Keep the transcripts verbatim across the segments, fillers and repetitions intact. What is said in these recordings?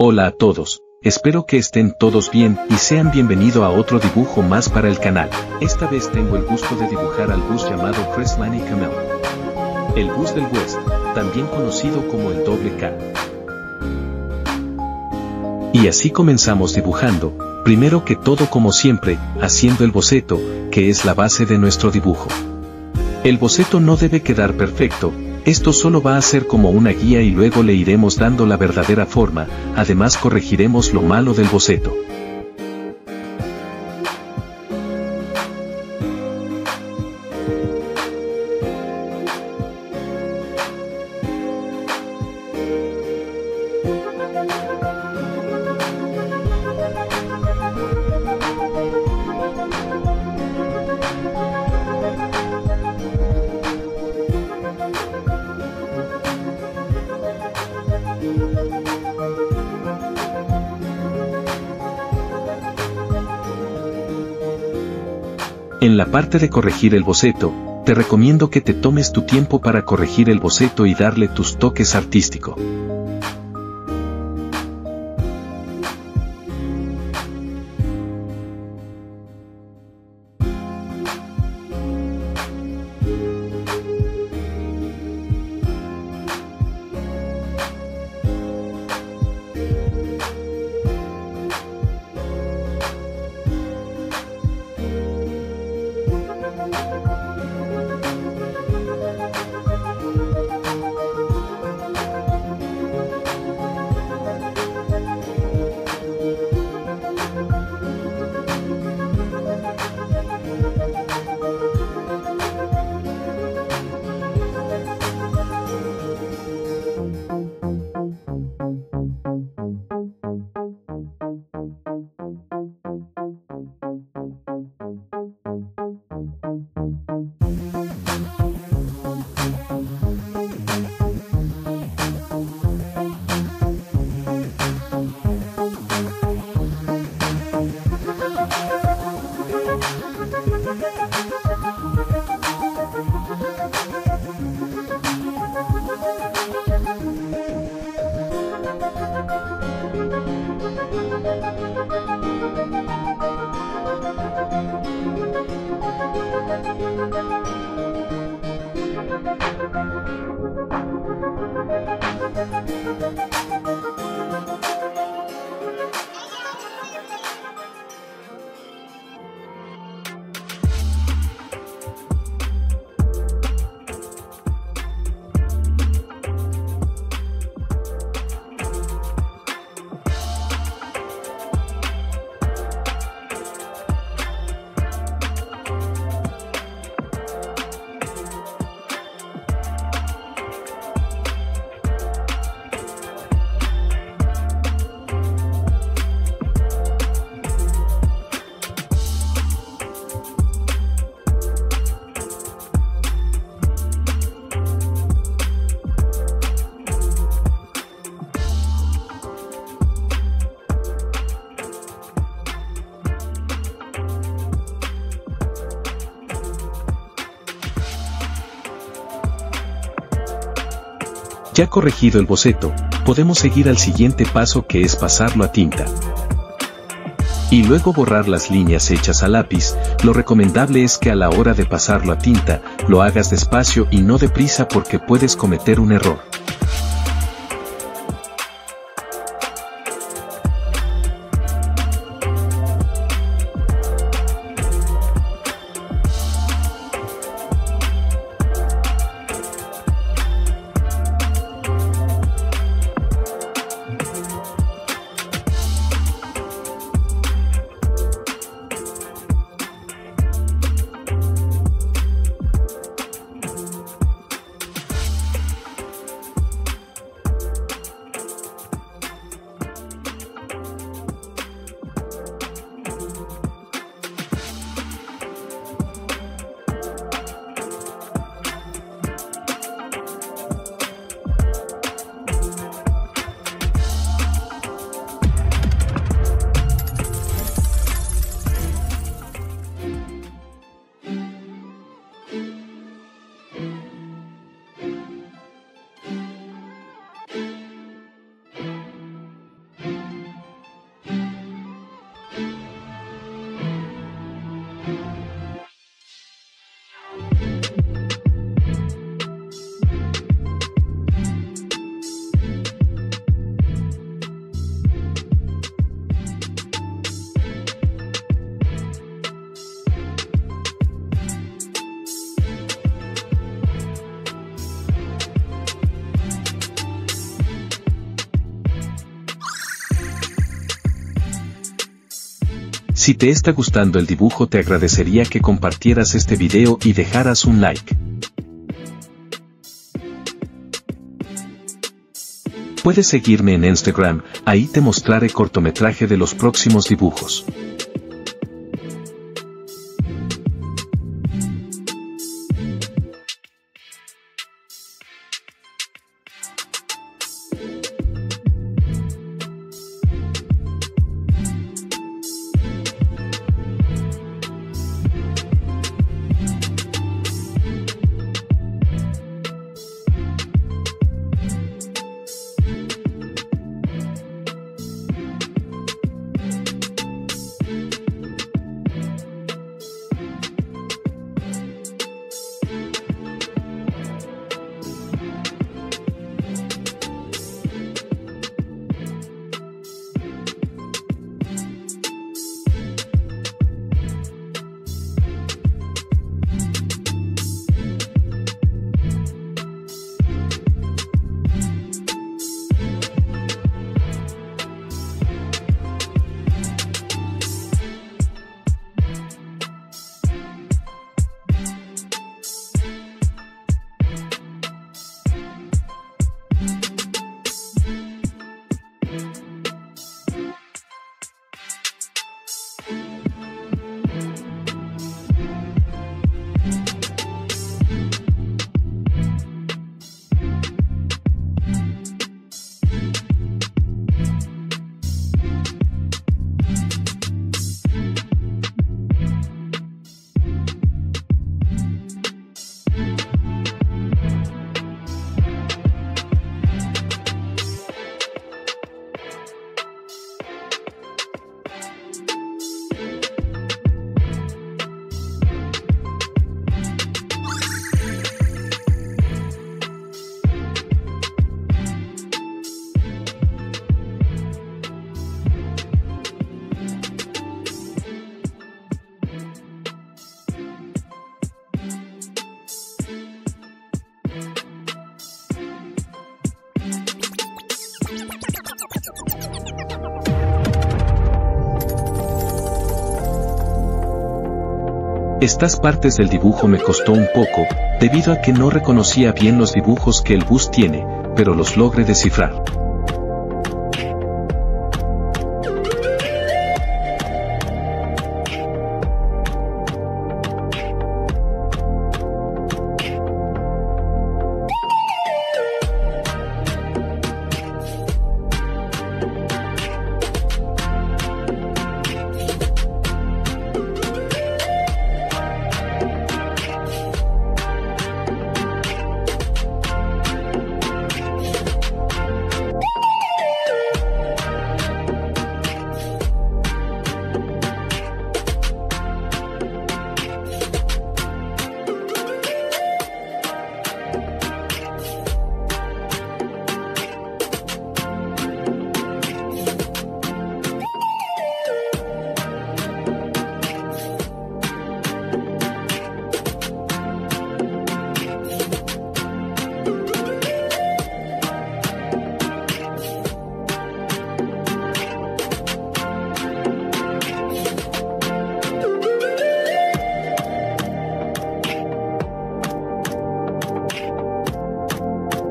Hola a todos, espero que estén todos bien y sean bienvenidos a otro dibujo más para el canal. Esta vez tengo el gusto de dibujar al bus llamado Krislanny Kamile. El bus del West, también conocido como el Doble K. Y así comenzamos dibujando, primero que todo como siempre, haciendo el boceto, que es la base de nuestro dibujo. El boceto no debe quedar perfecto, esto solo va a ser como una guía y luego le iremos dando la verdadera forma, además corregiremos lo malo del boceto. En la parte de corregir el boceto, te recomiendo que te tomes tu tiempo para corregir el boceto y darle tus toques artísticos. Ya corregido el boceto, podemos seguir al siguiente paso que es pasarlo a tinta. Y luego borrar las líneas hechas a lápiz, lo recomendable es que a la hora de pasarlo a tinta, lo hagas despacio y no deprisa porque puedes cometer un error. Si te está gustando el dibujo, te agradecería que compartieras este video y dejaras un like. Puedes seguirme en Instagram, ahí te mostraré cortometraje de los próximos dibujos. Estas partes del dibujo me costó un poco, debido a que no reconocía bien los dibujos que el bus tiene, pero los logré descifrar.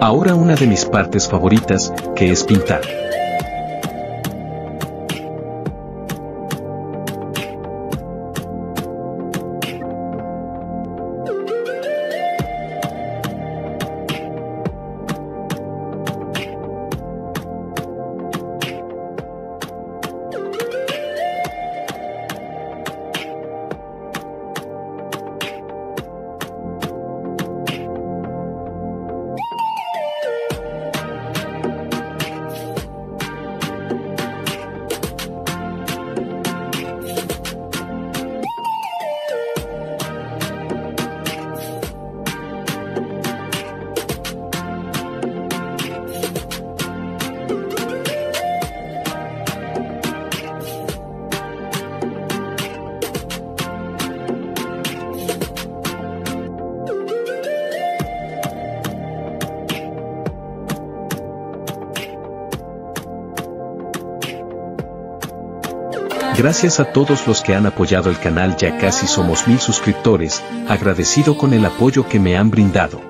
Ahora una de mis partes favoritas, que es pintar. Gracias a todos los que han apoyado el canal, ya casi somos mil suscriptores, agradecido con el apoyo que me han brindado.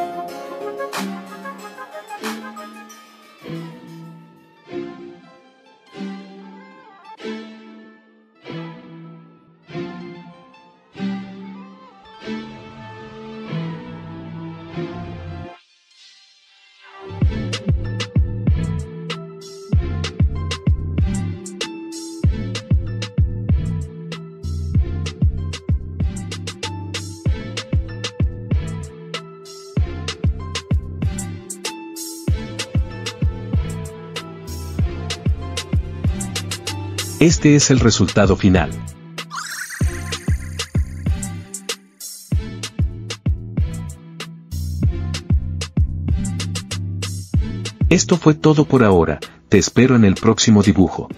Thank you. Este es el resultado final. Esto fue todo por ahora, te espero en el próximo dibujo.